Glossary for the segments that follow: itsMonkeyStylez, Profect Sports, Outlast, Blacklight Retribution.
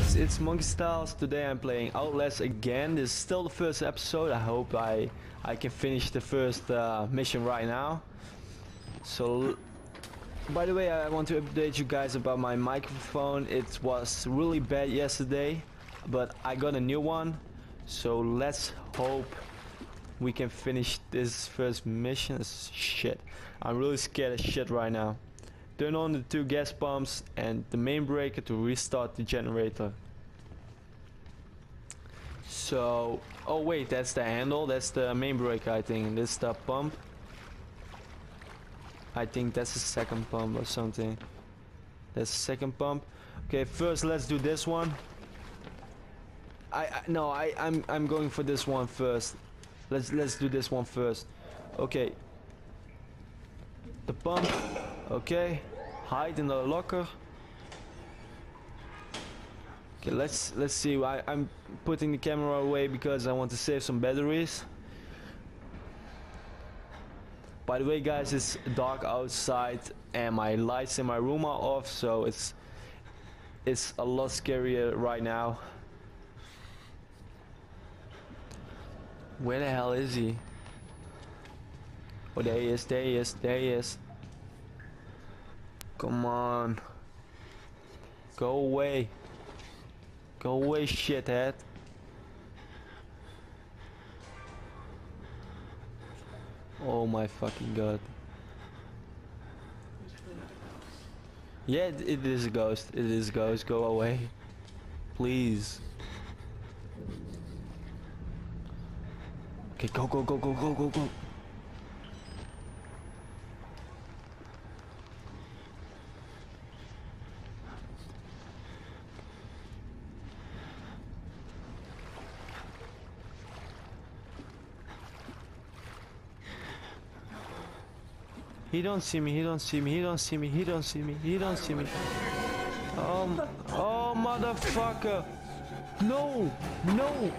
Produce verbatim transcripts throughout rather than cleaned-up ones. guys, it's Monkey Styles. Today I'm playing Outlast again. This is still the first episode. I hope I I can finish the first uh, mission right now. So, by the way, I want to update you guys about my microphone. It was really bad yesterday, but I got a new one. So let's hope we can finish this first mission. Shit, I'm really scared as shit right now. Turn on the two gas pumps and the main breaker to restart the generator. So, oh wait, that's the handle, that's the main breaker I think. This is the pump. I think that's the second pump or something. That's the second pump. Okay, first let's do this one. I, I no, I I'm I'm going for this one first. Let's let's do this one first. Okay. The pump. Okay, hide in the locker. Okay, let's let's see. I, I'm putting the camera away because I want to save some batteries. By the way, guys, it's dark outside and my lights in my room are off, so it's it's a lot scarier right now. Where the hell is he? Oh, there he is! There he is! There he is! Come on. Go away. Go away, shithead. Oh my fucking god. Yeah, it, it is a ghost. It is a ghost. Go away. Please. Okay, go, go, go, go, go, go, go. He don't see me, he don't see me, he don't see me, he don't see me, he don't see me. Oh, oh motherfucker. No, no,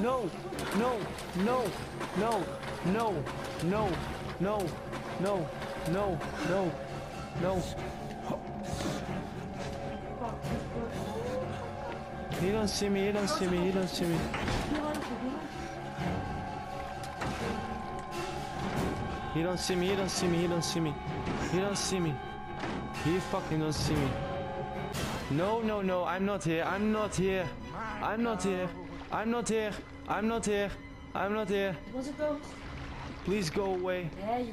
no, no, no, no, no, no, no, no, no, no, no. He don't see me, he don't see me, he don't see me. He don't see me, he don't see me, he don't see me. He don't see me. He fucking don't see me. No, no, no, I'm not here, I'm not here. I'm not here. I'm not here. I'm not here. I'm not here. Was it though? Please go away. There you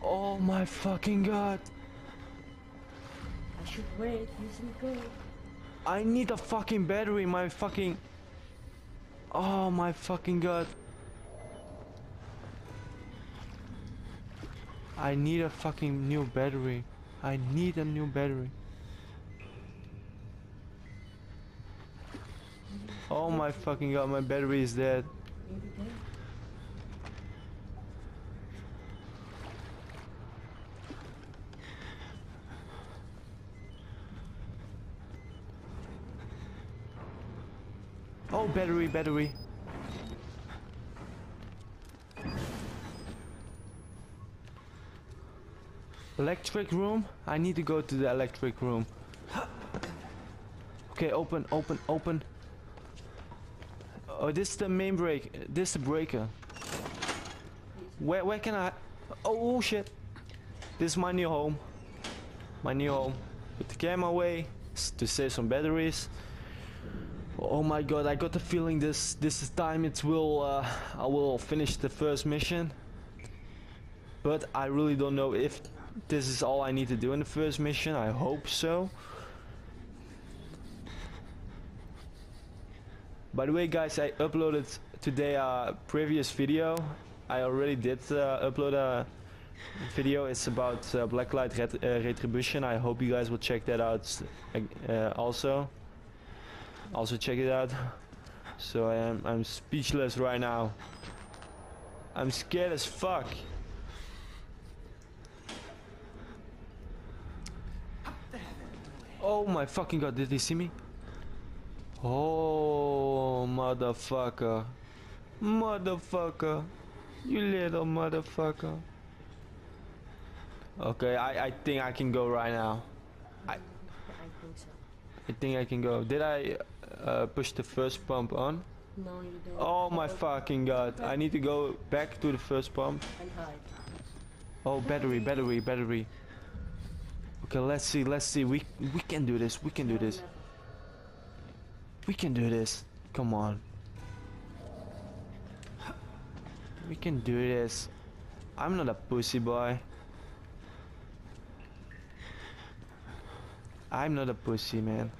go. Oh my fucking god. I should wait, you go. I need a fucking battery, my fucking... Oh my fucking god. I need a fucking new battery. I need a new battery. Oh my fucking god, my battery is dead. Oh, battery, battery. Electric room? I need to go to the electric room. Okay, open, open, open. Oh, this is the main break. This is the breaker. Where, where can I... Oh, shit. This is my new home. My new home. Put the camera away to save some batteries. Oh my god, I got the feeling this this is time it will... Uh, I will finish the first mission. But I really don't know if... This is all I need to do in the first mission. I hope so. By the way, guys, I uploaded today a previous video. I already did uh, upload a video. It's about uh, Blacklight Ret uh, Retribution. I hope you guys will check that out uh, also. Also check it out. So I am, I'm speechless right now. I'm scared as fuck. Oh my fucking god, did he see me? Oh, motherfucker. Motherfucker. You little motherfucker. Okay, I, I think I can go right now. I, I think so. I think I can go. Did I uh, push the first pump on? No, you don't. Oh my fucking god. I need to go back to the first pump. And hide. Oh, battery, battery, battery. Okay, let's see, let's see. We we can do this. We can do this. We can do this. Come on. We can do this. I'm not a pussy boy. I'm not a pussy, man.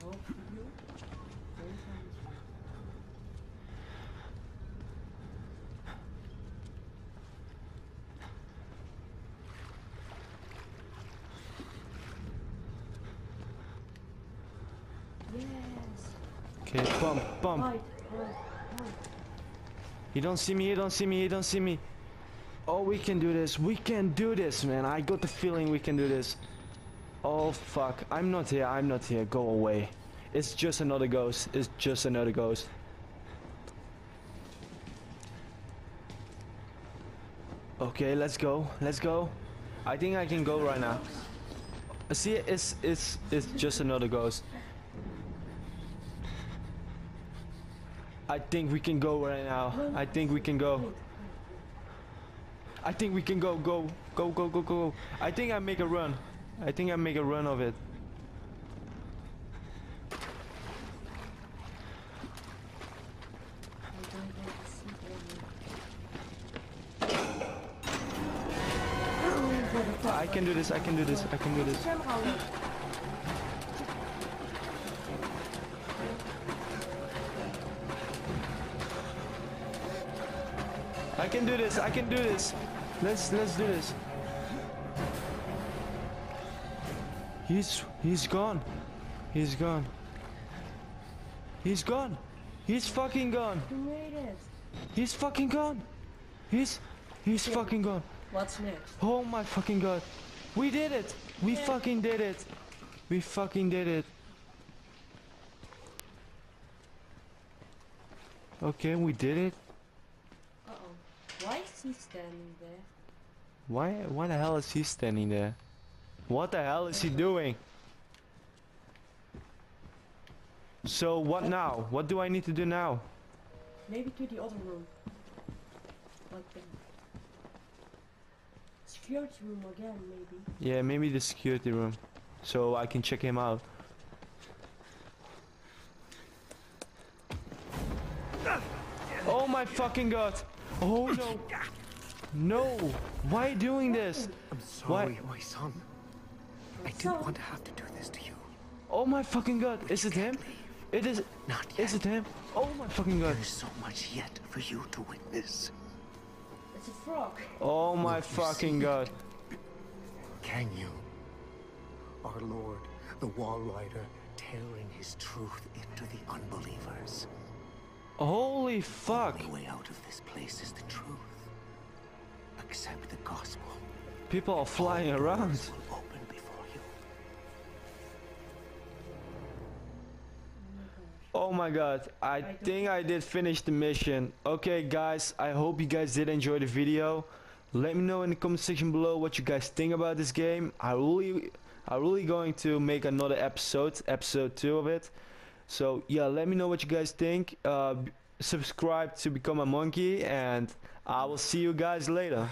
Yes. Okay, pump, pump. Hide, hide, hide. You don't see me, you don't see me, you don't see me. Oh, we can do this, we can do this, man. I got the feeling we can do this. Oh, fuck. I'm not here, I'm not here. Go away. It's just another ghost, it's just another ghost. Okay, let's go, let's go. I think I can go right now. See, it's, it's, it's just another ghost. I think we can go right now. I think we can go. I think we can go, go, go, go, go, go. I think I make a run. I think I make a run of it. I can do this, I can do this, I can do this. I can do this, I can do this. Let's let's do this. He's he's gone. He's gone. He's gone. He's fucking gone. He's fucking gone. He's he's yeah. fucking gone. What's next? Oh my fucking god. We did it! We yeah. fucking did it. We fucking did it. Okay, we did it. Why is he standing there? Why? Why the hell is he standing there? What the hell is he doing? So what now? What do I need to do now? Maybe to the other room. Like the security room again, maybe. Yeah, maybe the security room. So I can check him out. Oh my fucking god! Oh no! No! Why doing this? I'm sorry, why? my son. I didn't want to have to do this to you. Oh my fucking god! But is it him? Leave. It is. Not yet. Is it him? Oh my fucking god! There's so much yet for you to witness. It's a frog. Oh my Look, fucking god! Can you? Our Lord, the Wall Rider, tailoring his truth into the unbelievers. Holy fuck! The only way out of this place is the truth. Accept the gospel. People are flying All around. Will open before you. Oh my god! I, I think I did finish the mission. Okay, guys. I hope you guys did enjoy the video. Let me know in the comment section below what you guys think about this game. I really, I really going to make another episode, episode two of it. So yeah, let me know what you guys think. Uh, subscribe to become a monkey, and I will see you guys later.